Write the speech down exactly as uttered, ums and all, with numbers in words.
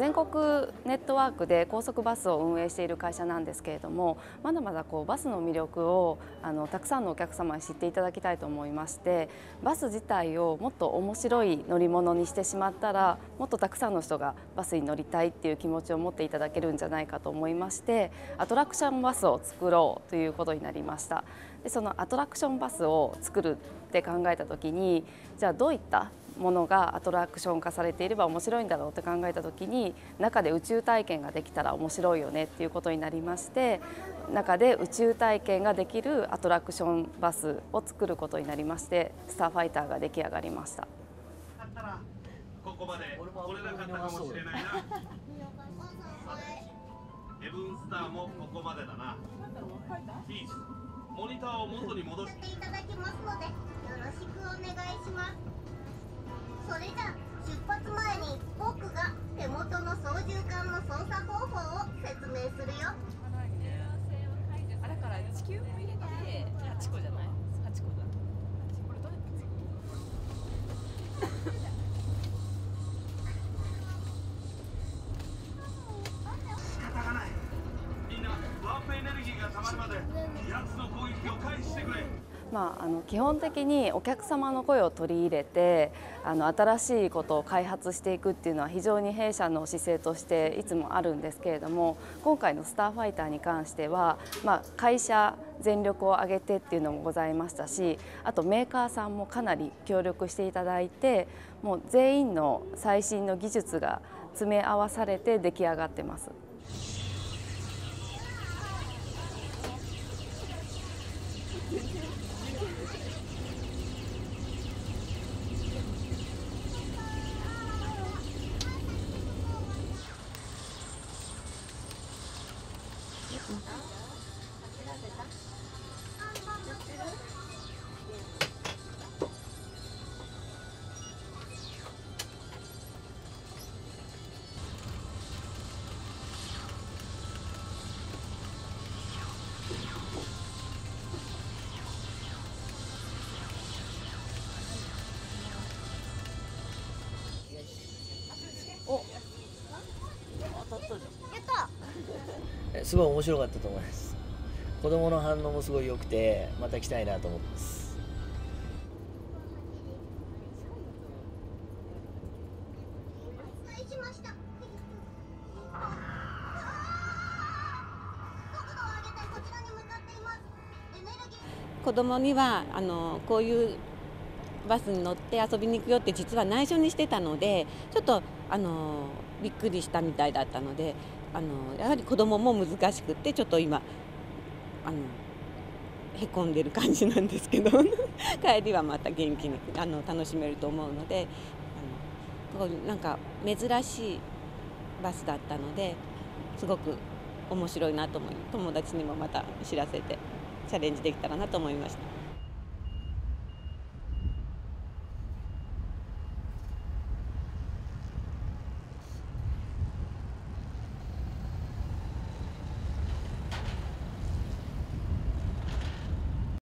全国ネットワークで高速バスを運営している会社なんですけれども、まだまだこうバスの魅力をあのたくさんのお客様に知っていただきたいと思いまして、バス自体をもっと面白い乗り物にしてしまったら、もっとたくさんの人がバスに乗りたいっていう気持ちを持っていただけるんじゃないかと思いまして、アトラクションバスを作ろうということになりました。でそのアトラクションバスを作るって考えた時に、じゃあどういったものがアトラクション化されていれば面白いんだろうって考えた時に、中で宇宙体験ができたら面白いよねっていうことになりまして、中で宇宙体験ができるアトラクションバスを作ることになりまして、スターファイターが出来上がりました。ここまで来れなかったかもしれないな。ヘブンスターもここまでだな。いい。モニターを元に戻していただきますので、よろしくお願いします。それじゃ出発前に僕が手元の操縦桿の操作方法を説明するよ。あ、だから地球も入れてはちこじゃないはちこだ。これどうやって仕方がない。みんなワープエネルギーがたまるまで奴の攻撃を回避してくれ。まあ、あの基本的にお客様の声を取り入れて、あの新しいことを開発していくっていうのは非常に弊社の姿勢としていつもあるんですけれども、今回の「スターファイター」に関しては、まあ、会社全力を挙げてっていうのもございましたし、あとメーカーさんもかなり協力していただいて、もう全員の最新の技術が詰め合わされて出来上がってます。すごい面白かったと思います。子どもの反応もすごい良くて、また来たいなと思ってます。子どもにはあのこういうバスに乗って遊びに行くよって実は内緒にしてたので、ちょっとあのびっくりしたみたいだったので、あのやはり子どもも難しくて、ちょっと今あのへこんでる感じなんですけど帰りはまた元気にあの楽しめると思うので、あのなんか珍しいバスだったので、すごく面白いなと思い、友達にもまた知らせてチャレンジできたらなと思いました。